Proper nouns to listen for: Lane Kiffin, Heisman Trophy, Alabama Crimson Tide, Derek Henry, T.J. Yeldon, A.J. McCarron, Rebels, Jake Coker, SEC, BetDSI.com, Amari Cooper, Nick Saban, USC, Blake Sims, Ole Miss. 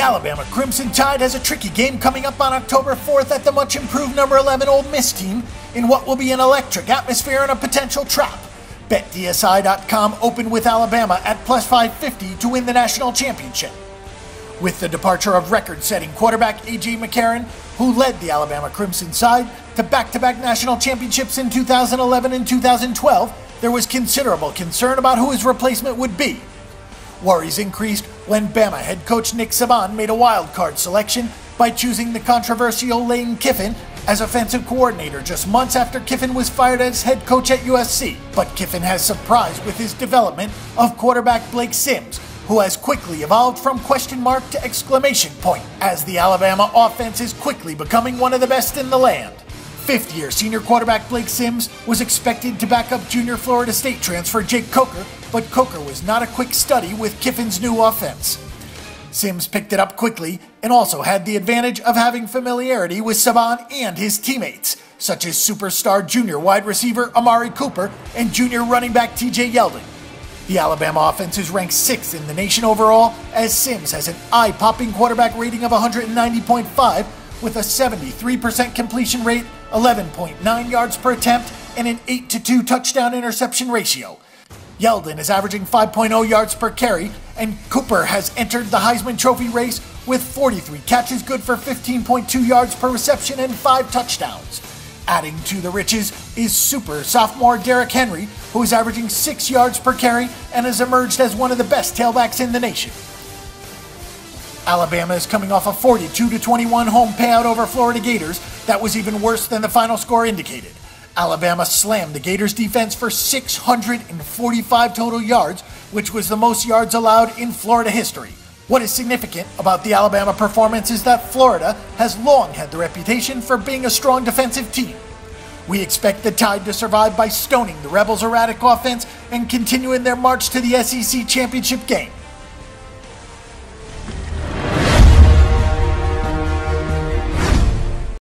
The Alabama Crimson Tide has a tricky game coming up on October 4th at the much-improved number 11 Ole Miss team in what will be an electric atmosphere and a potential trap. BetDSI.com opened with Alabama at +550 to win the national championship. With the departure of record-setting quarterback A.J. McCarron, who led the Alabama Crimson Tide to back-to-back national championships in 2011 and 2012, there was considerable concern about who his replacement would be. Worries increased when Bama head coach Nick Saban made a wild-card selection by choosing the controversial Lane Kiffin as offensive coordinator just months after Kiffin was fired as head coach at USC. But Kiffin has surprised with his development of quarterback Blake Sims, who has quickly evolved from question mark to exclamation point, as the Alabama offense is quickly becoming one of the best in the land. Fifth-year senior quarterback Blake Sims was expected to back up junior Florida State transfer Jake Coker, but Coker was not a quick study with Kiffin's new offense. Sims picked it up quickly and also had the advantage of having familiarity with Saban and his teammates, such as superstar junior wide receiver Amari Cooper and junior running back T.J. Yeldon. The Alabama offense is ranked 6th in the nation overall, as Sims has an eye-popping quarterback rating of 190.5 with a 73% completion rate, 11.9 yards per attempt, and an 8-2 touchdown-interception ratio. Yeldon is averaging 5.0 yards per carry, and Cooper has entered the Heisman Trophy race with 43 catches good for 15.2 yards per reception and 5 touchdowns. Adding to the riches is super sophomore Derek Henry, who is averaging 6 yards per carry and has emerged as one of the best tailbacks in the nation. Alabama is coming off a 42-21 home payout over Florida Gators that was even worse than the final score indicated. Alabama slammed the Gators defense for 645 total yards, which was the most yards allowed in Florida history. What is significant about the Alabama performance is that Florida has long had the reputation for being a strong defensive team. We expect the Tide to survive by stoning the Rebels' erratic offense and continuing their march to the SEC championship game.